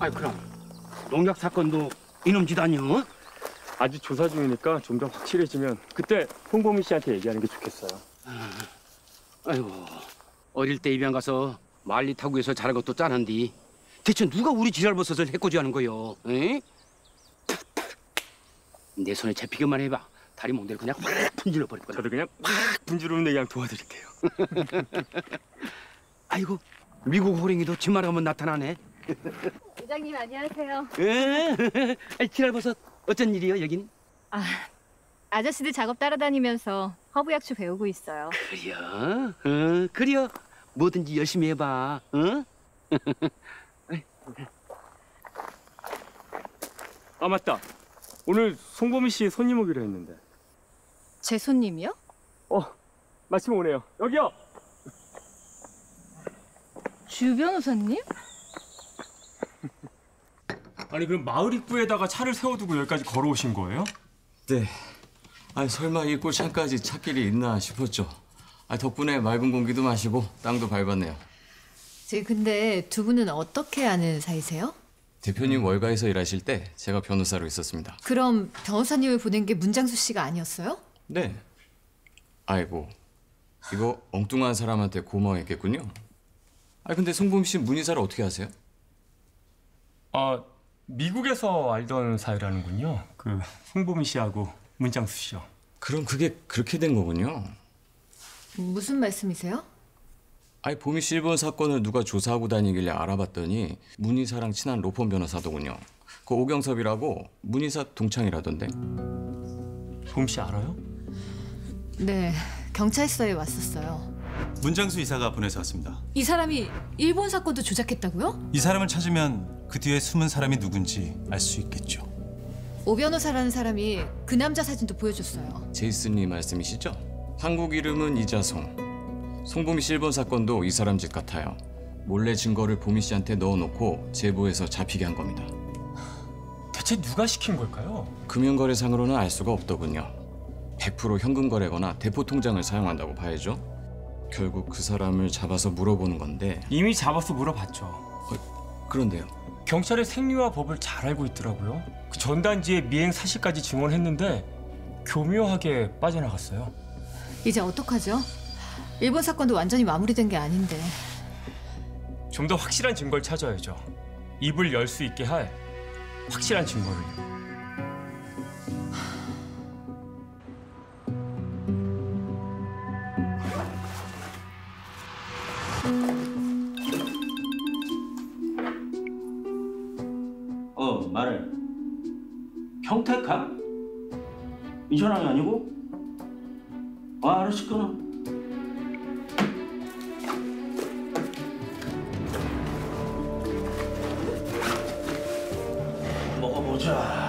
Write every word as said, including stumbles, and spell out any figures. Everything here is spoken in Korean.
아이 그럼 농약 사건도 이놈 짓아니요? 어? 아직 조사 중이니까 좀 더 확실해지면 그때 송보미 씨한테 얘기하는 게 좋겠어요. 아이고 어릴 때 입양 가서 말리 타구에서 자란 것도 짠한디 대체 누가 우리 지랄버섯을 해코지하는 거요? 에이? 내 손에 잡히기만 해봐. 다리 몽대를 그냥 확 분질러 버릴 거야. 저도 그냥 확 분지르는데 그냥 도와드릴게요. 아이고 미국 호랭이도 지말하면 나타나네. 부장님 안녕하세요. 예? 지랄버섯 어쩐 일이요 여긴? 아 아저씨들 작업 따라다니면서 허브약초 배우고 있어요. 그려? 어 그려. 뭐든지 열심히 해봐. 응? 어? 아 맞다. 오늘 송보미 씨 손님 오기로 했는데. 제 손님이요? 어, 마침 오네요. 여기요. 주 변호사님? 아니 그럼 마을 입구에다가 차를 세워두고 여기까지 걸어오신 거예요? 네. 아니 설마 이 꼴창까지 차길이 있나 싶었죠. 아 덕분에 맑은 공기도 마시고 땅도 밟았네요. 저희 근데 두 분은 어떻게 아는 사이세요? 대표님 월가에서 일하실 때 제가 변호사로 있었습니다. 그럼 변호사님을 보낸 게 문장수 씨가 아니었어요? 네. 아이고, 이거 엉뚱한 사람한테 고마워했겠군요. 아 근데 송보미 씨 문의사를 어떻게 아세요? 아 미국에서 알던 사이라는군요. 그 송보미 씨하고 문장수 씨요. 그럼 그게 그렇게 된 거군요. 무슨 말씀이세요? 아니, 보미 씨 일본 사건을 누가 조사하고 다니길래 알아봤더니 문희사랑 친한 로펌 변호사더군요. 그 오경섭이라고 문희사 동창이라던데. 보미 씨 알아요? 네, 경찰서에 왔었어요. 문장수 이사가 보내서 왔습니다. 이 사람이 일본 사건도 조작했다고요? 이 사람을 찾으면 그 뒤에 숨은 사람이 누군지 알 수 있겠죠. 오 변호사라는 사람이 그 남자 사진도 보여줬어요. 제이슨 리 말씀이시죠? 한국 이름은 이자송. 송보미 씨 일본 사건도 이 사람 짓 같아요. 몰래 증거를 보미 씨한테 넣어놓고 제보해서 잡히게 한 겁니다. 대체 누가 시킨 걸까요? 금융거래상으로는 알 수가 없더군요. 백 퍼센트 현금 거래거나 대포 통장을 사용한다고 봐야죠. 결국 그 사람을 잡아서 물어보는 건데. 이미 잡아서 물어봤죠. 어, 그런데요. 경찰의 생리와 법을 잘 알고 있더라고요. 그 전단지의 미행 사실까지 증언했는데 교묘하게 빠져나갔어요. 이제 어떡하죠? 일본 사건도 완전히 마무리된 게 아닌데. 좀 더 확실한 증거를 찾아야죠. 입을 열 수 있게 할 확실한 증거를. 어, 말해. 경태강? 인천항이 아니고? 아, 알았을 거나. 자.